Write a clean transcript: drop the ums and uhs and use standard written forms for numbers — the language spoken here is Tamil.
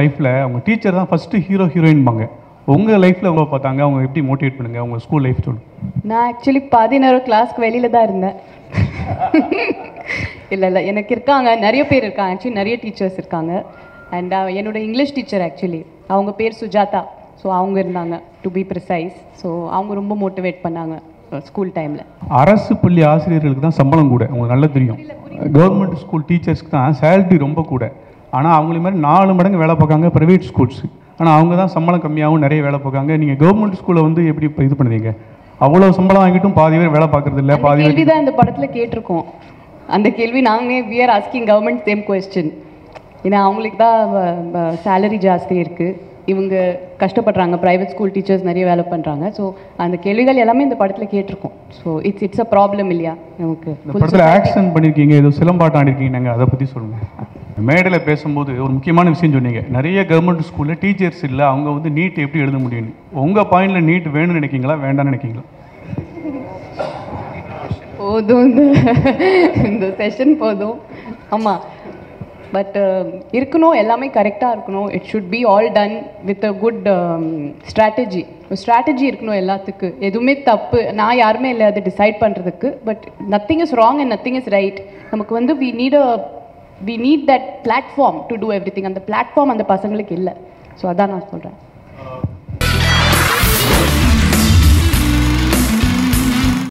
லைஃப்ல அவங்க டீச்சர் தான் ஃபர்ஸ்ட் ஹீரோ ஹீரோயின் பாங்க. உங்க லைஃப்ல அவங்க பார்த்தாங்க, அவங்க எப்படி மோட்டிவேட் பண்ணுங்க அவங்க ஸ்கூல் லைஃப் சொல்லுங்க. நான் एक्चुअली 16 கிளாஸ்க்கு வெளியில தான் இருந்தேன். இல்ல எனக்கு இருக்காங்க நிறைய பேர் இருக்காங்க, एक्चुअली நிறைய டீச்சர்ஸ் இருக்காங்க. அண்ட் என்னோட இங்கிலீஷ் டீச்சர் एक्चुअली அவங்க பேர் சுஜாதா. சோ அவங்க இருந்தாங்க டு பீ பிரைஸ். சோ அவங்க ரொம்ப மோட்டிவேட் பண்ணாங்க ஸ்கூல் டைம்ல. அரசுப்பள்ளி ஆசிரியர்களுக்கு தான் சம்பளம் கூட, உங்களுக்கு நல்லா தெரியும். கவர்மெண்ட் ஸ்கூல் டீச்சர்ஸ்க்கு தான் சேலரி ரொம்ப கூட. ஆனால் அவங்களே மாதிரி 4 மடங்கு வேலை பார்க்காங்க ப்ரைவேட் ஸ்கூல்ஸ். ஆனால் அவங்க தான் சம்பளம் கம்மியாகவும் நிறைய வேலை பார்க்காங்க. நீங்கள் கவர்மெண்ட் ஸ்கூலில் வந்து எப்படி இது பண்ணுவீங்க? அவ்வளோ சம்பளம் வாங்கிட்டும் பாதி பேர் வேலை பார்க்கறது இல்லை. பாதி கேள்வி தான் இந்த படத்தில் கேட்டிருக்கோம். அந்த கேள்வி நாங்களே we are asking government same question. ஏன்னா அவங்களுக்கு தான் சேலரி ஜாஸ்தி இருக்குது, இவங்க கஷ்டப்படுறாங்க, ப்ரைவேட் ஸ்கூல் டீச்சர்ஸ் நிறைய வேலை பண்ணுறாங்க. ஸோ அந்த கேள்விகள் எல்லாமே இந்த படத்தில் கேட்டிருக்கோம். ஸோ இட்ஸ் அ ப்ராப்ளம் இல்லையா நமக்கு. இந்த படத்தில் ஆக்ஷன் பண்ணியிருக்கீங்க, ஏதோ சிலம்பாட்டம் ஆடிருக்கீங்க, நாங்கள் அதை பற்றி சொல்லுங்கள். மேடையில் பேசும்போது ஒரு முக்கியமான விஷயம் சொன்னீங்க, நிறைய கவர்மெண்ட் ஸ்கூலில் டீச்சர்ஸ் இல்லை, அவங்க வந்து நீட் எப்படி எழுத முடியும்னு. உங்கள் பாயிண்டில் நீட் வேணும்னு நினைக்கிங்களா வேண்டாம்னு நினைக்கிங்களா? போதும் இந்த செஷன் போதும். ஆமாம், பட் இருக்கணும், எல்லாமே கரெக்டாக இருக்கணும். It should be all done with a good strategy. Strategy இருக்கணும் எல்லாத்துக்கு. எதுவுமே தப்பு நான் யாருமே இல்லை அதை டிசைட் பண்ணுறதுக்கு. But nothing is wrong and nothing is right. நமக்கு வந்து we need that platform to do everything, and the platform and the pasangalukku illa. So adha na solren.